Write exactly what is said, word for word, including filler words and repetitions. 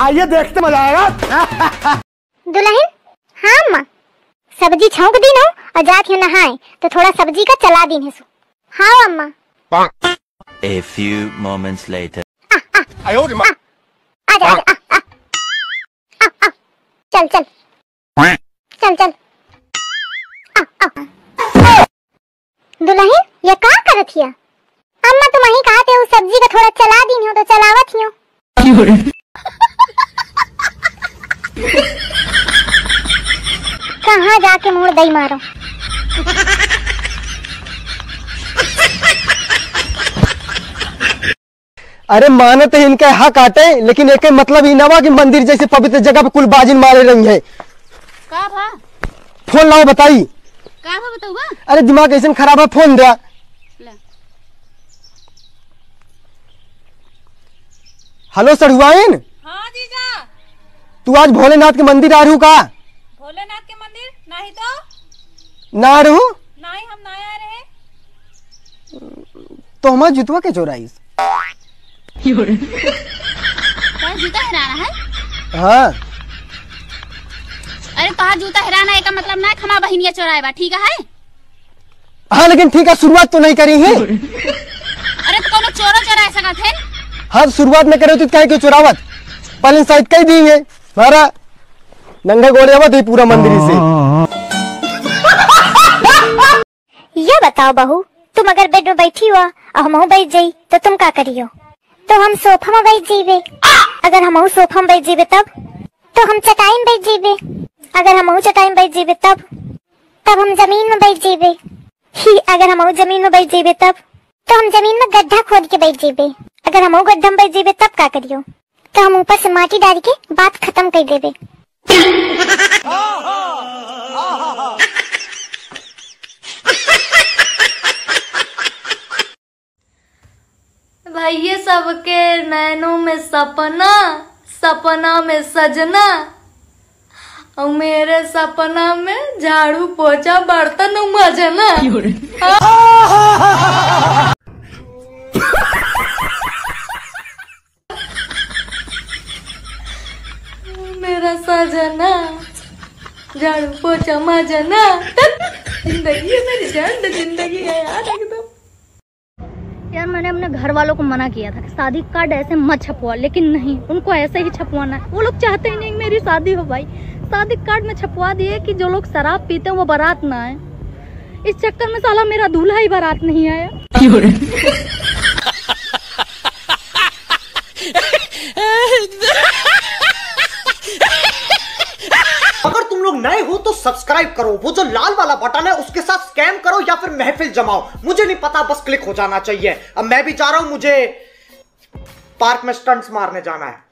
आइए देखते मजा आएगा। दुल्हन, हाँ अम्मा, सब्जी छौंक दी ना और जात ही नहाए तो थोड़ा सब्जी का चला दी है। हाँ अम्मा। A few moments later. आयो रे माँ। आजा आजा आ आ आ चल चल चल चल आ आ। दुल्हन ये का करत हिया? अम्मा तुम ही कहते हो सब्जी का थोड़ा चला दीन हो तो चलावत हियो। कहाँ जाके मोड़ दई मारो। अरे मानो तो इनके हक हाँ काटे, लेकिन एक मतलब ही नवा कि मंदिर जैसे पवित्र जगह पे कुल बाजिन मारे रही है। का भा? फोन लाओ बताई। का भा बताऊँगा? अरे दिमाग ऐसे खराब है, फोन दिया। हेलो सर हुआइन? हाँ जीजा। तू आज भोलेनाथ के मंदिर आ रहू का? भोलेनाथ के मंदिर नहीं तो ना रहू? नहीं हम ना आ रहे। तो हमारा जुतवा के चोराईस? जूता हिराना है? हाँ। अरे तोहार जूता हिराना का मतलब ना खमा बहिनिया चोराएबा, ठीक है? हाँ लेकिन ठीक है शुरुआत तो नहीं करी है। अरे तो कोनो चोरो चोराए सकत है? हाँ शुरुआत न करे तो काहे क्यों चोरावत? पहले साइड कह देंगे मारा नंगे गोले आवत है पूरा मंदिर से। ये बताओ बहू, तुम अगर बेड में बैठी हुआ और हम बैठ जाई तो तुम क्या करियो? तो हम सोफा में बैठ जीवे। अगर हम सोफा में बैठ जीवे तब? तो हम चटाई में बैठ जीवे। अगर हम चटाई में बैठ जीवे तब? तब हम जमीन में बैठ जीवे। ही अगर हम जमीन में बैठ जीवे तब? तो हम जमीन में गड्ढा खोद के बैठ जीवे। अगर हम गड्ढा में बैठ जीवे तब का करियो? तो हम ऊपर से माटी डाल के बात खत्म कर देवे। भैया सबके नैनों में सपना, सपना में सजना, और मेरे सपना में झाड़ू पोछा बर्तन मजना। मेरा सजना झाड़ू पोछा मजना। जिंदगी है मेरी जान, जिंदगी है यार एकदम। यार मैंने अपने घर वालों को मना किया था कि शादी कार्ड ऐसे मत छपवा, लेकिन नहीं, उनको ऐसे ही छपवाना है। वो लोग चाहते ही नहीं मेरी शादी हो। भाई शादी कार्ड में छपवा दिए कि जो लोग शराब पीते हैं वो बारात ना आए। इस चक्कर में साला मेरा दूल्हा ही बारात नहीं आया। अगर तुम लोग नए हो तो सब्सक्राइब करो, वो जो लाल वाला बटन है उसके साथ स्कैम करो या फिर महफिल जमाओ, मुझे नहीं पता, बस क्लिक हो जाना चाहिए। अब मैं भी जा रहा हूं, मुझे पार्क में स्टंट्स मारने जाना है।